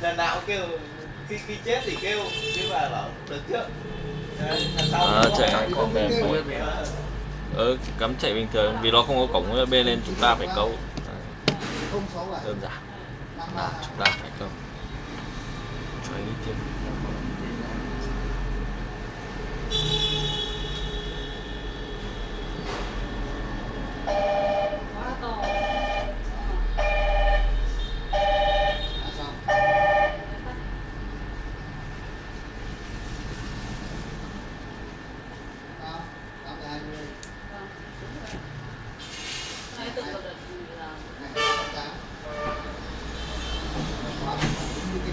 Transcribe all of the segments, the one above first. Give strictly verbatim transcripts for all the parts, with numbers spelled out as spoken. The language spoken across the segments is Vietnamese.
lần nào kêu khi khi chết thì kêu chứ mà bảo đợt trước sau à, chạy không về thôi. Ừ, cắm chạy bình thường vì nó không có cổng bên nên chúng ta phải câu. Đơn giản. Nào, chúng ta phải câu. Cho anh đi tiếp.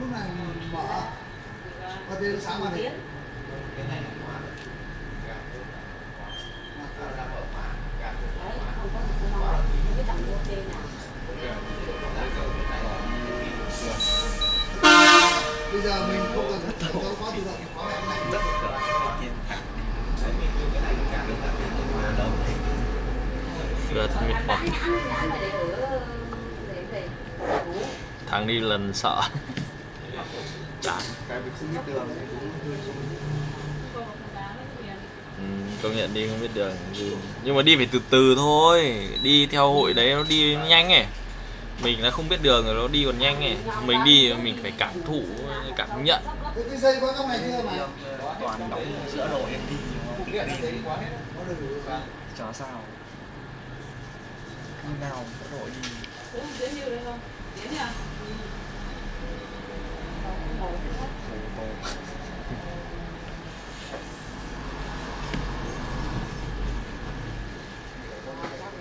lúc này mở, có thể sáng mà này. Cái này khóa, gạt mở, ra mở khóa, gạt mở khóa. Không có gì đâu, cái đẳng độ tê nào. Bây giờ mình không cần hết tàu quá bây giờ thì có em này rất là thằng đi lần sợ chán ừ, công nhận đi không biết đường nhưng mà đi phải từ từ thôi, đi theo hội đấy nó đi nhanh ấy, mình là không biết đường rồi nó đi còn nhanh này, mình đi mình phải cảm thụ cảm nhận. Toàn đóng sữa đồ em đi chó sao khi nào sữa đồ đi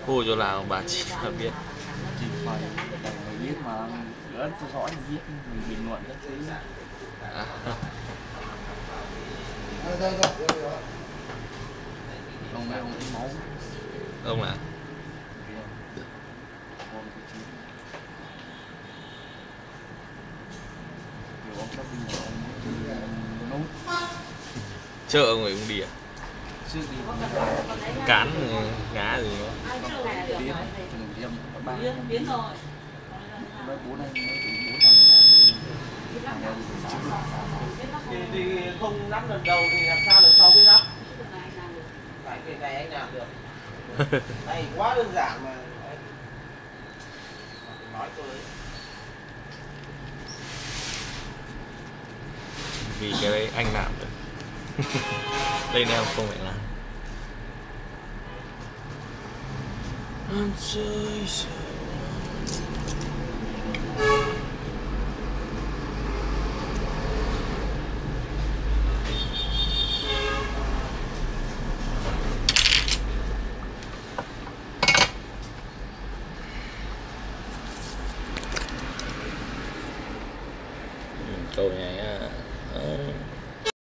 cô cho là bà chị là biết phải mình biết mà ấn theo dõi biết mình bình luận các thứ à. Ông này ông ấy máu ông à chợ ông ấy cũng đi à cán ngã gì nữa biến biến rồi. Nói bố này nói bố thằng này thì, thì không nắm lần đầu thì làm sao lần sau mới nắm. Phải cái này anh làm được. Này quá đơn giản mà. Nói tôi. Vì cái đấy anh làm được. Đây này không phải làm. I'm so sorry. Câu này